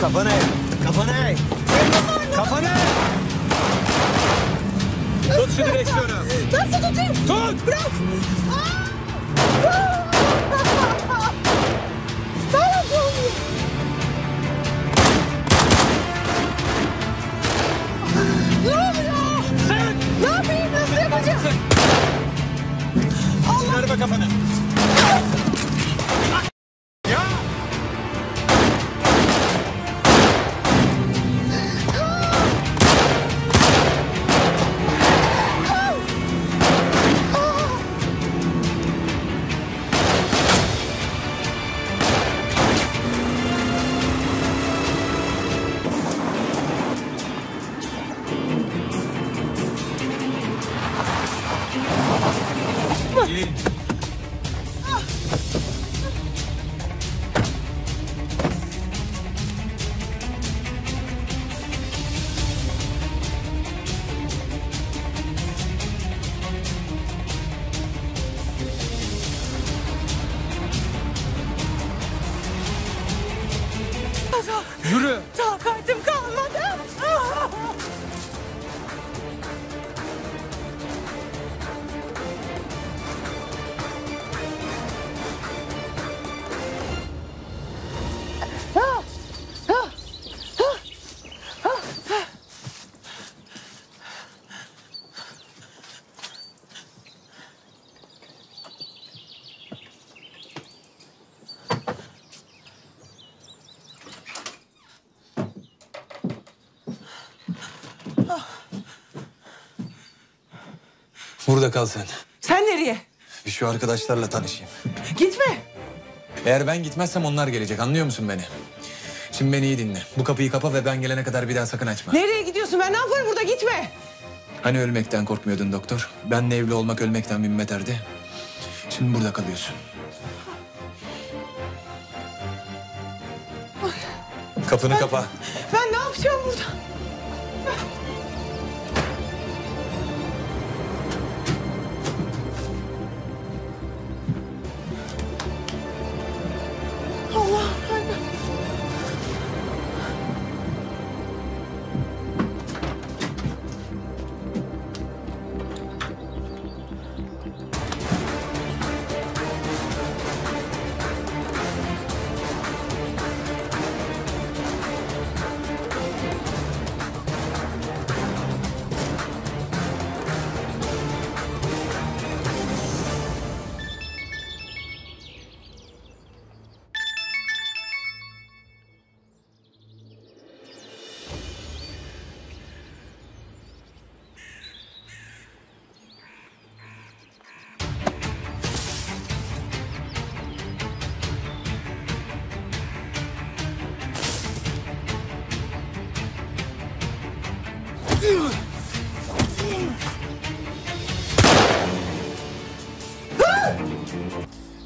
Kafanı eğ. Kafanı eğ. Kafanı eğ. Tut şu direksiyonu. Nasıl tutayım? Tut. Bırak. Ne oluyor? Sen. Ne yapayım? Nasıl yapacağım? Çıkarma kafanı. Yürü. Takatim kalmadı. Burada kal sen. Sen nereye? Bir şu arkadaşlarla tanışayım. Gitme. Eğer ben gitmezsem onlar gelecek. Anlıyor musun beni? Şimdi beni iyi dinle. Bu kapıyı kapa ve ben gelene kadar bir daha sakın açma. Nereye gidiyorsun? Ben ne yaparım burada? Gitme. Hani ölmekten korkmuyordun doktor? Benle evli olmak ölmekten bin beterdi. Şimdi burada kalıyorsun. Ay. Kapını kapa. Ben ne yapacağım burada?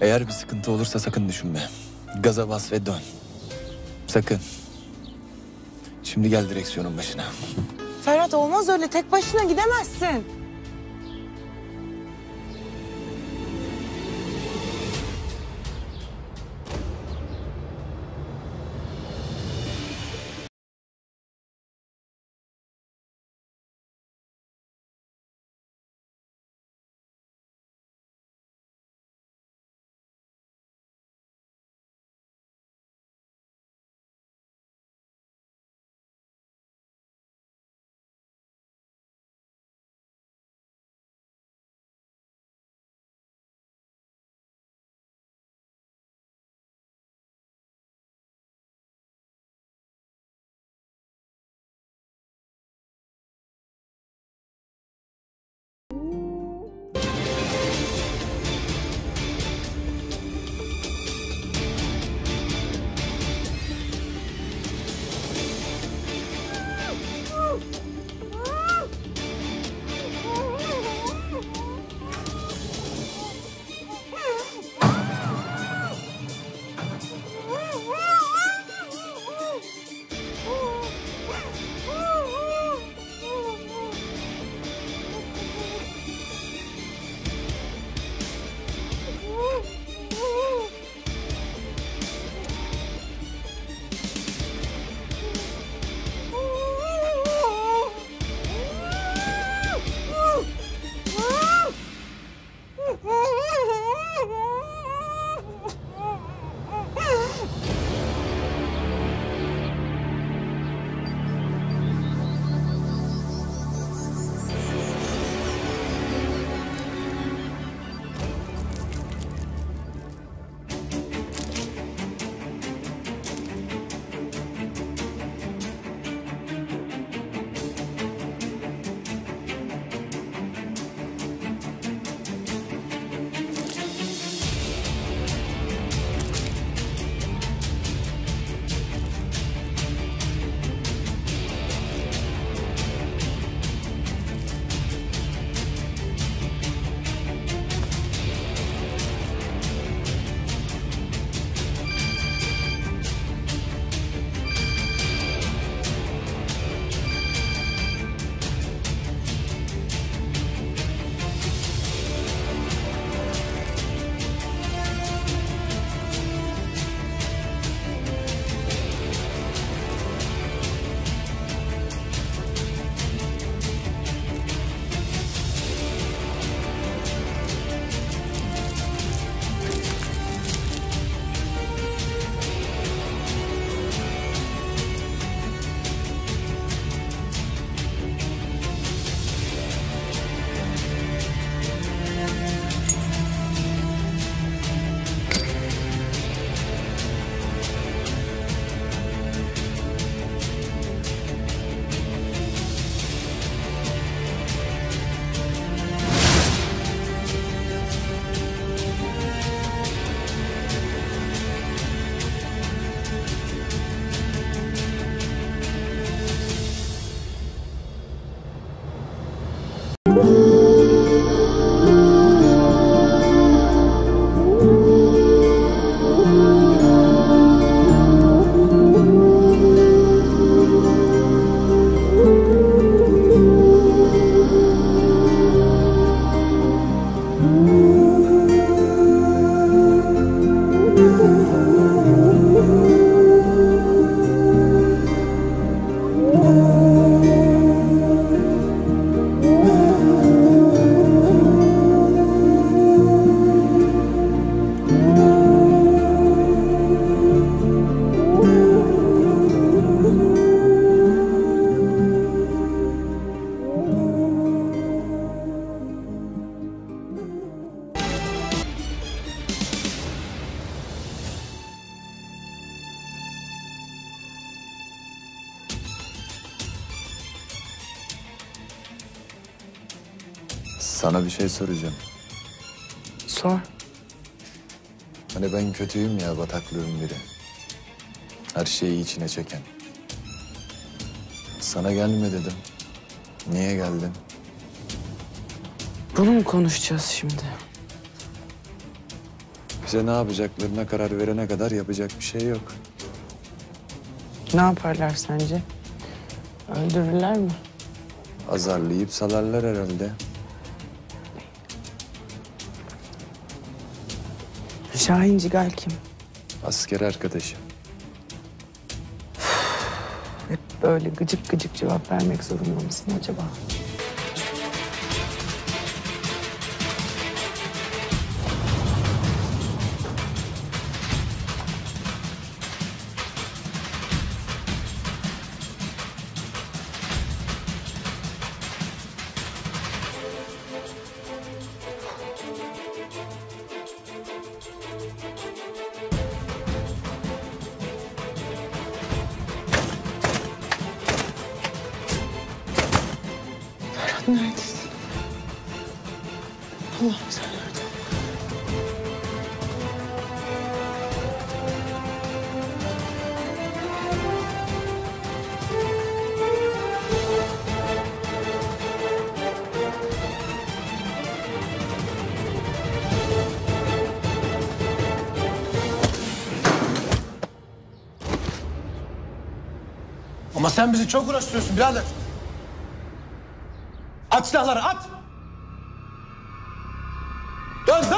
Eğer bir sıkıntı olursa sakın düşünme. Gaza bas ve dön. Sakın. Şimdi gel direksiyonun başına. Ferhat olmaz öyle. Tek başına gidemezsin. Sana bir şey soracağım. Sor. Hani ben kötüyüm ya, bataklığım biri. Her şeyi içine çeken. Sana gelme dedim. Niye geldin? Bunu mu konuşacağız şimdi? Bize ne yapacaklarına karar verene kadar yapacak bir şey yok. Ne yaparlar sence? Öldürürler mi? Azarlayıp salarlar herhalde. Şahinci Gal kim? Asker arkadaşım. Hep böyle gıcık gıcık cevap vermek zorunda mısın acaba? Neredesin? Allah'ım sen nerede? Ama sen bizi çok uğraştırıyorsun birader. At silahları, at! Dön, dön!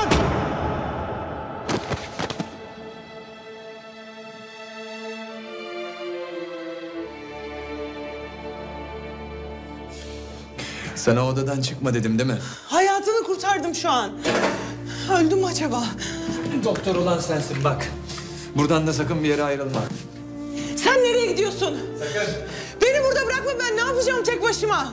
Sana odadan çıkma dedim değil mi? Hayatını kurtardım şu an. Öldüm acaba? Doktor olan sensin bak. Buradan da sakın bir yere ayrılma. Sen nereye gidiyorsun? Sakın. Beni burada bırakma, ben ne yapacağım tek başıma?